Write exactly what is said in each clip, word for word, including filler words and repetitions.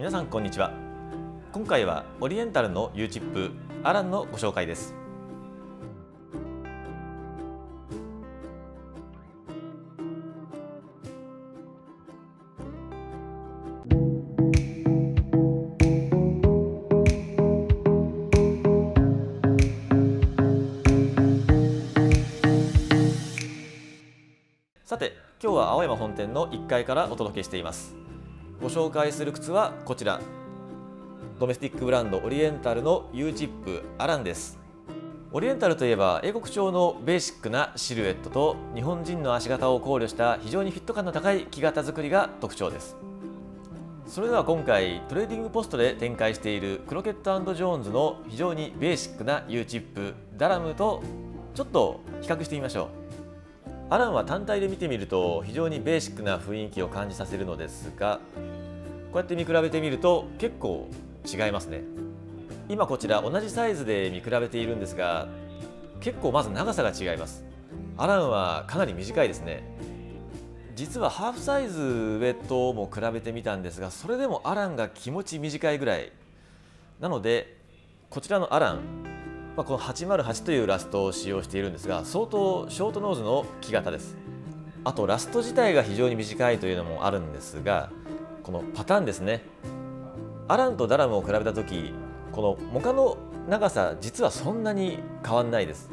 皆さんこんにちは。今回はオリエンタルの U-Tip アランのご紹介です。さて、今日は青山本店のいっかいからお届けしています。ご紹介する靴はこちら、ドメスティックブランドオリエンタルの U-Tip アランです。オリエンタルといえば英国調のベーシックなシルエットと日本人の足型を考慮した非常にフィット感の高い木型作りが特徴です。それでは今回トレーディングポストで展開しているクロケット&ジョーンズの非常にベーシックな U-Tip ダラムとちょっと比較してみましょう。アランは単体で見てみると非常にベーシックな雰囲気を感じさせるのですが、こうやって見比べてみると結構違いますね。今こちら同じサイズで見比べているんですが、結構まず長さが違います。アランはかなり短いですね。実はハーフサイズ上とも比べてみたんですが、それでもアランが気持ち短いぐらいなので、こちらのアラン、まあ、このはちまるはちというラストを使用しているんですが、相当ショートノーズの木型です。あとラスト自体が非常に短いというのもあるんですが、このパターンですね。アランとダラムを比べた時、このモカの長さ実はそんなに変わんないです。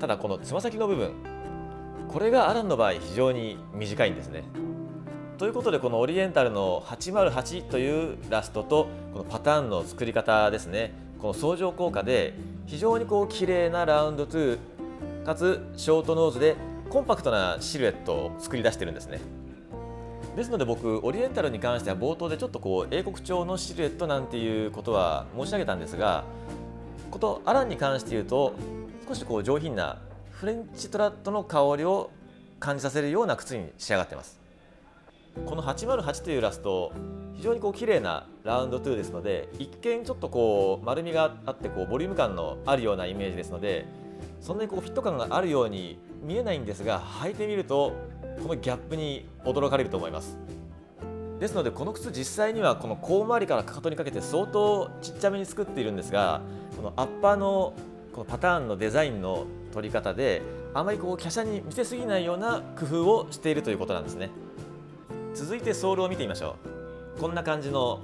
ただこのつま先の部分、これがアランの場合非常に短いんですね。ということで、このオリエンタルのはちまるはちというラストとこのパターンの作り方ですね、この相乗効果で非常にこう綺麗なラウンドツーかつショートノーズでコンパクトなシルエットを作り出してるんですね。ですので僕、オリエンタルに関しては冒頭でちょっとこう英国調のシルエットなんていうことは申し上げたんですが、ことアランに関して言うと少しこう上品なフレンチトラットの香りを感じさせるような靴に仕上がってます。このはちまるはちというラスト、非常にこう綺麗なラウンドツーですので、一見ちょっとこう丸みがあってこうボリューム感のあるようなイメージですので、そんなにこうフィット感があるように見えないんですが、履いてみるとこのギャップに驚かれると思います。ですのでこの靴、実際にはこの甲回りからかかとにかけて相当ちっちゃめに作っているんですが、このアッパーのこのパターンのデザインの取り方であまりこう華奢に見せすぎないような工夫をしているということなんですね。続いてソールを見てみましょう。こんな感じの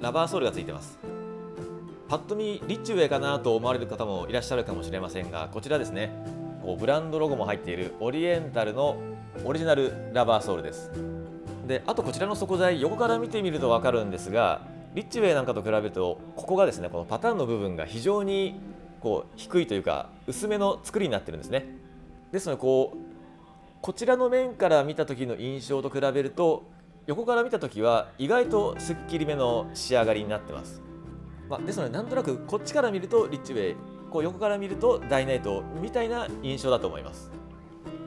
ラバーソールがついてます。パッと見リッチウェイかなと思われる方もいらっしゃるかもしれませんが、こちらですね、こうブランドロゴも入っているオリエンタルのオリジナルラバーソールです。で、あとこちらの底材、横から見てみると分かるんですが、リッチウェイなんかと比べるとここがですね、このパターンの部分が非常にこう低いというか薄めの作りになってるんですね。ですのでこうこちらの面から見た時の印象と比べると、横から見た時は意外とすっきりめの仕上がりになってます。まあ、ですのでなんとなくこっちから見るとリッチウェイ、こう横から見るとダイナイトみたいな印象だと思います。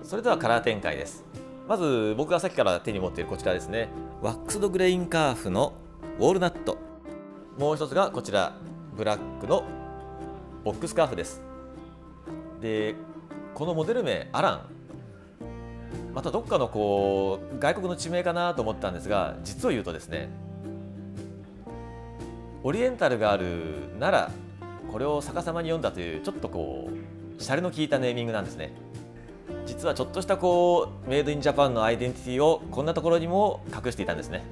それではカラー展開です。まず僕がさっきから手に持っているこちらですね、ワックスドグレインカーフのウォールナット、もう一つがこちらブラックのボックスカーフです。で、このモデル名アラン、またどっかのこう外国の地名かなと思ったんですが、実を言うとですね、オリエンタルがある奈良、これを逆さまに読んだというちょっとこうシャレの効いたネーミングなんですね。実はちょっとしたこうメイドインジャパンのアイデンティティをこんなところにも隠していたんですね。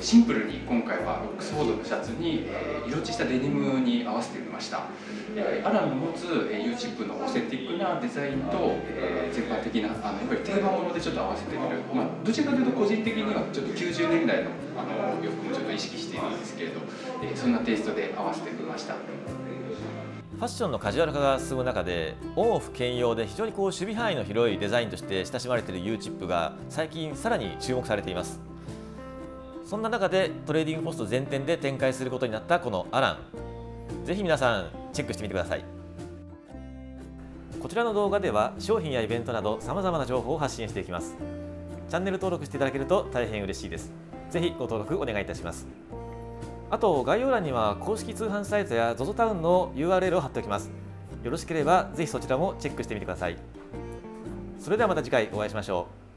シンプルに今回はロックスフォードのシャツに色落ちしたデニムに合わせてみました。アランの持つ U-Tip のオセティックなデザインと全般的なあのやっぱり定番ものでちょっと合わせてみる、まあ、どちらかというと個人的にはちょっときゅうじゅうねんだいのあの洋服もちょっと意識しているんですけれど、そんなテイストで合わせてみました。ファッションのカジュアル化が進む中で、オンオフ兼用で非常にこう守備範囲の広いデザインとして親しまれている U-Tip が最近さらに注目されています。そんな中でトレーディングポスト全店で展開することになったこのアラン、ぜひ皆さんチェックしてみてください。こちらの動画では商品やイベントなどさまざまな情報を発信していきます。チャンネル登録していただけると大変嬉しいです。ぜひご登録お願いいたします。あと概要欄には公式通販サイトや ゾゾタウン の ユーアールエル を貼っておきます。よろしければぜひそちらもチェックしてみてください。それではまた次回お会いしましょう。